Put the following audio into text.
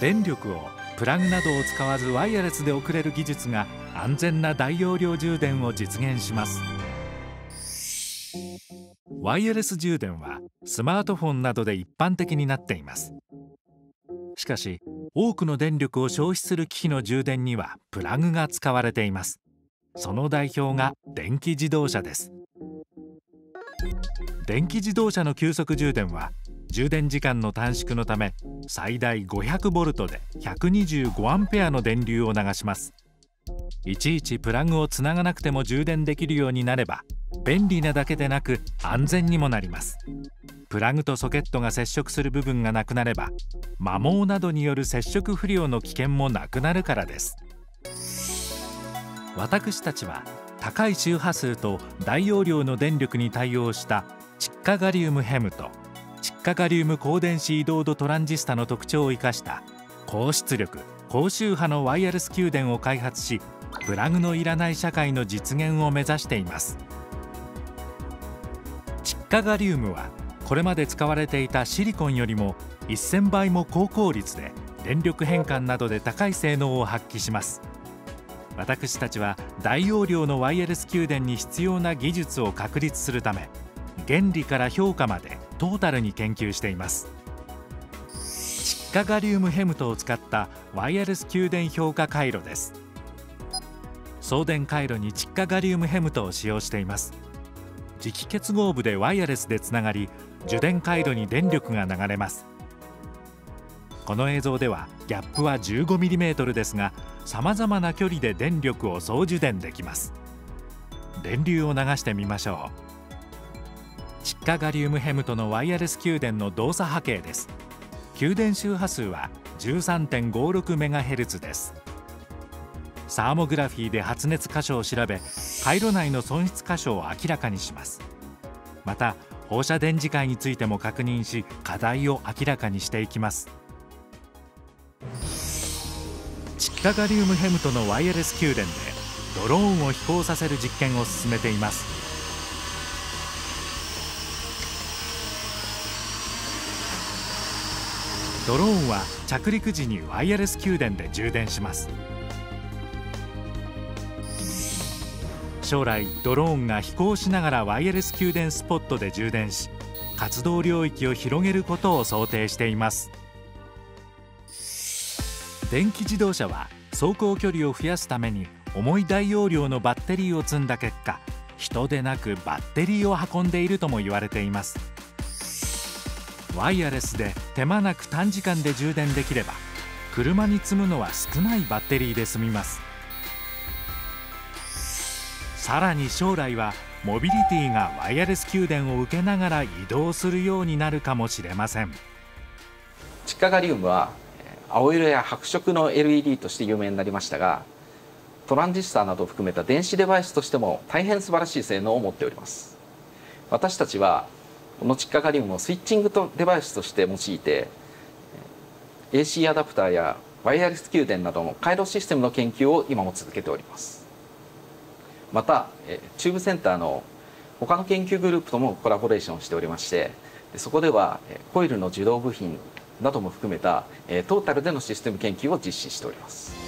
電力をプラグなどを使わずワイヤレスで送れる技術が安全な大容量充電を実現します。ワイヤレス充電はスマートフォンなどで一般的になっています。しかし多くの電力を消費する機器の充電にはプラグが使われています。その代表が電気自動車です。電気自動車の急速充電は充電時間の短縮のため最大 500V で 125A の電流を流します。いちいちプラグをつながなくても充電できるようになれば便利なだけでなく安全にもなります。プラグとソケットが接触する部分がなくなれば摩耗などによる接触不良の危険もなくなるからです。私たちは高い周波数と大容量の電力に対応した窒化ガリウムヘムと窒化ガリウム高電子移動度トランジスタの特徴を生かした高出力高周波のワイヤレス給電を開発し、プラグのいらない社会の実現を目指しています。窒化ガリウムはこれまで使われていたシリコンよりも 1000 倍も高効率で電力変換などで高い性能を発揮します。私たちは大容量のワイヤレス給電に必要な技術を確立するため、原理から評価までトータルに研究しています。窒化ガリウムヘムトを使ったワイヤレス給電評価回路です。送電回路に窒化ガリウムヘムトを使用しています。磁気結合部でワイヤレスでつながり、受電回路に電力が流れます。この映像ではギャップは 15mm ですが、さまざまな距離で電力を総受電できます。電流を流してみましょう。窒化ガリウムヘムトのワイヤレス給電の動作波形です。給電周波数は 13.56MHz です。サーモグラフィーで発熱箇所を調べ、回路内の損失箇所を明らかにします。また放射電磁界についても確認し、課題を明らかにしていきます。窒化ガリウムヘムトのワイヤレス給電でドローンを飛行させる実験を進めています。ドローンは着陸時にワイヤレス給電で充電します。将来ドローンが飛行しながらワイヤレス給電スポットで充電し、活動領域を広げることを想定しています。電気自動車は走行距離を増やすために重い大容量のバッテリーを積んだ結果、人でなくバッテリーを運んでいるとも言われています。ワイヤレスで手間なく短時間で充電できれば、車に積むのは少ないバッテリーで済みます。さらに将来はモビリティがワイヤレス給電を受けながら移動するようになるかもしれません。窒化ガリウムは青色や白色の LED として有名になりましたが、トランジスタなどを含めた電子デバイスとしても大変素晴らしい性能を持っております。私たちはこの窒化ガリウムをスイッチングデバイスとして用いて、 AC アダプターやワイヤレス給電などの回路システムの研究を今も続けております。またチューブセンターの他の研究グループともコラボレーションしておりまして、そこではコイルの受動部品なども含めたトータルでのシステム研究を実施しております。